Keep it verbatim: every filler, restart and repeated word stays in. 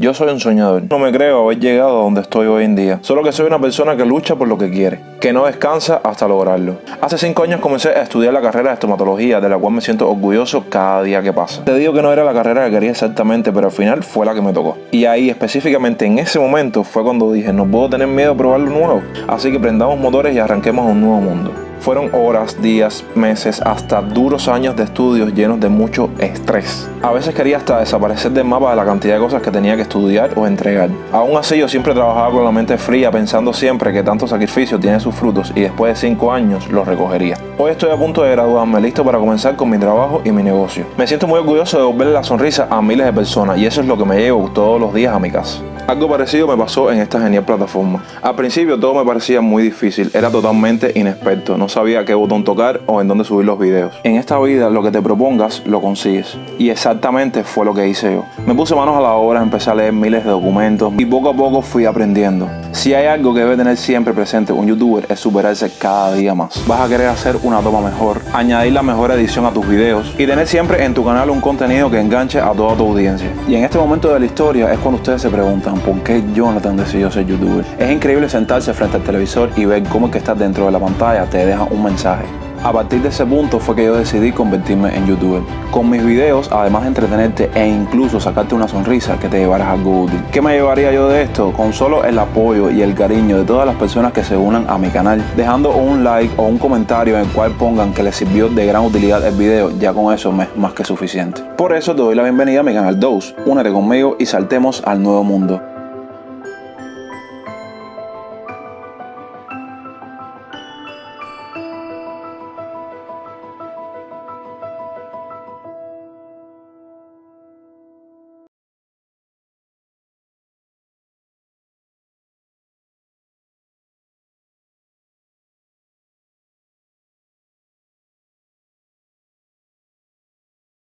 Yo soy un soñador. No me creo haber llegado a donde estoy hoy en día. Solo que soy una persona que lucha por lo que quiere, que no descansa hasta lograrlo. Hace cinco años comencé a estudiar la carrera de estomatología, de la cual me siento orgulloso cada día que pasa. Te digo que no era la carrera que quería exactamente, pero al final fue la que me tocó. Y ahí específicamente en ese momento fue cuando dije, no puedo tener miedo a probar lo nuevo. Así que prendamos motores y arranquemos un nuevo mundo. Fueron horas, días, meses, hasta duros años de estudios llenos de mucho estrés. A veces quería hasta desaparecer del mapa de la cantidad de cosas que tenía que estudiar o entregar. Aún así yo siempre trabajaba con la mente fría, pensando siempre que tanto sacrificio tiene sus frutos y después de cinco años los recogería. Hoy estoy a punto de graduarme, listo para comenzar con mi trabajo y mi negocio. Me siento muy orgulloso de devolverle la sonrisa a miles de personas y eso es lo que me llevo todos los días a mi casa. Algo parecido me pasó en esta genial plataforma. Al principio todo me parecía muy difícil, era totalmente inexperto, no sabía qué botón tocar o en dónde subir los videos. En esta vida lo que te propongas lo consigues y exactamente fue lo que hice yo. Me puse manos a la obra, empecé a leer miles de documentos y poco a poco fui aprendiendo. Si hay algo que debe tener siempre presente un youtuber es superarse cada día más. Vas a querer hacer una toma mejor, añadir la mejor edición a tus videos y tener siempre en tu canal un contenido que enganche a toda tu audiencia. Y en este momento de la historia es cuando ustedes se preguntan, ¿por qué Jonathan decidió ser youtuber? Es increíble sentarse frente al televisor y ver cómo el que está dentro de la pantalla te deja un mensaje. A partir de ese punto fue que yo decidí convertirme en youtuber. Con mis videos, además de entretenerte e incluso sacarte una sonrisa, que te llevarás algo útil. ¿Qué me llevaría yo de esto? Con solo el apoyo y el cariño de todas las personas que se unan a mi canal, dejando un like o un comentario en el cual pongan que les sirvió de gran utilidad el video, ya con eso me es más que suficiente. Por eso te doy la bienvenida a mi canal Dose. Únete conmigo y saltemos al nuevo mundo.